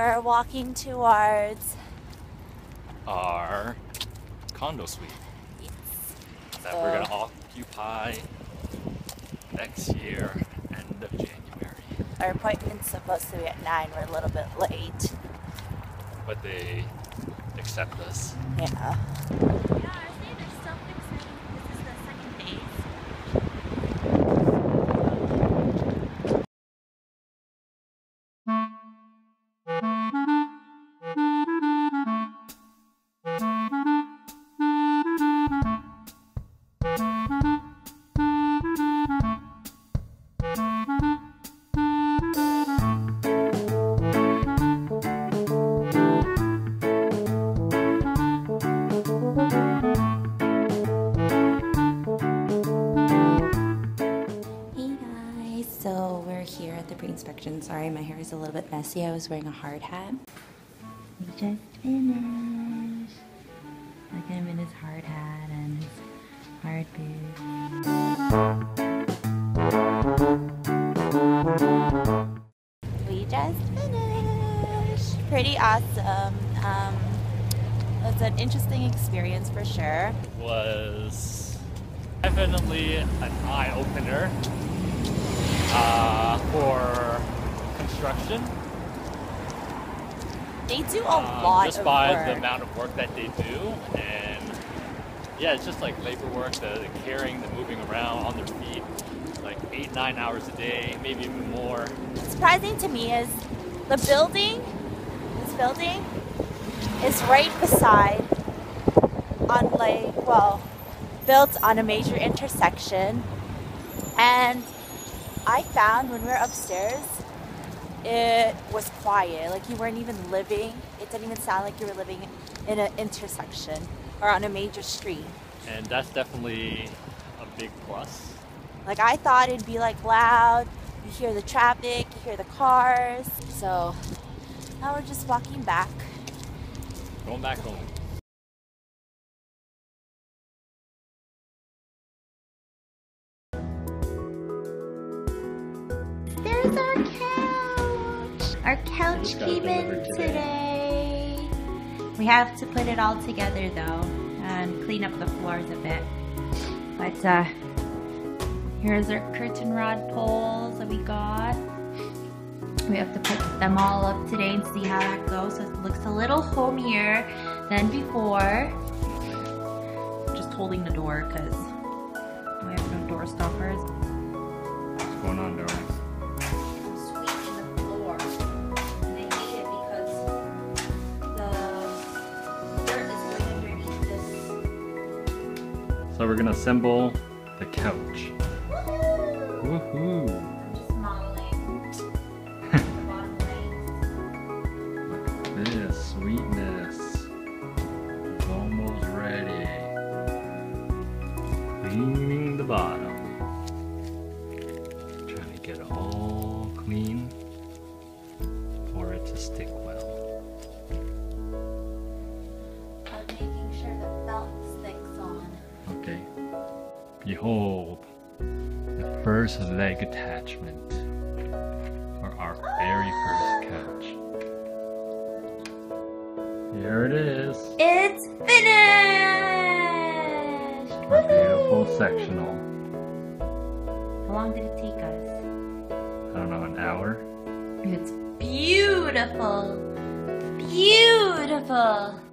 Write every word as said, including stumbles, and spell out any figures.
We're walking towards our condo suite. Yes. That so. We're going to occupy next year, end of January. Our appointment's supposed to be at nine. We're a little bit late. But they accept us. Yeah. Yeah, I think there's something exciting. This is the second day. Inspection. Sorry, my hair is a little bit messy. I was wearing a hard hat. We just finished. Look at him in his hard hat and his hard boots. We just finished. Pretty awesome. Um, it was an interesting experience for sure. It was definitely an eye-opener. Uh, for construction. They do a um, lot just of by work. The amount of work that they do, and yeah, it's just like labor work, the, the carrying, the moving around on their feet, like eight, nine hours a day, maybe even more. What's surprising to me is the building, this building is right beside, on like, well, built on a major intersection, and I found when we were upstairs, it was quiet. Like you weren't even living. It didn't even sound like you were living in an intersection or on a major street. And that's definitely a big plus. Like I thought it'd be like loud. You hear the traffic, you hear the cars. So now we're just walking back. Going back home. There's our couch! Our couch came in today. today. We have to put it all together though and clean up the floors a bit. But uh, here's our curtain rod poles that we got. We have to put them all up today and see how that goes. So it looks a little homier than before. Just holding the door because we have no door stoppers. What's going on, Darwin? So we're gonna assemble the couch. Woohoo! I'm just modeling the bottom legs. Look at this sweetness. It's almost ready. Cleaning the bottom. Trying to get it all clean for it to stick well. I'm making sure the belt sticks on. Okay, behold the first leg attachment for our very first couch. Here it is. It's finished! Our beautiful sectional. How long did it take us? I don't know, an hour? It's beautiful! Beautiful!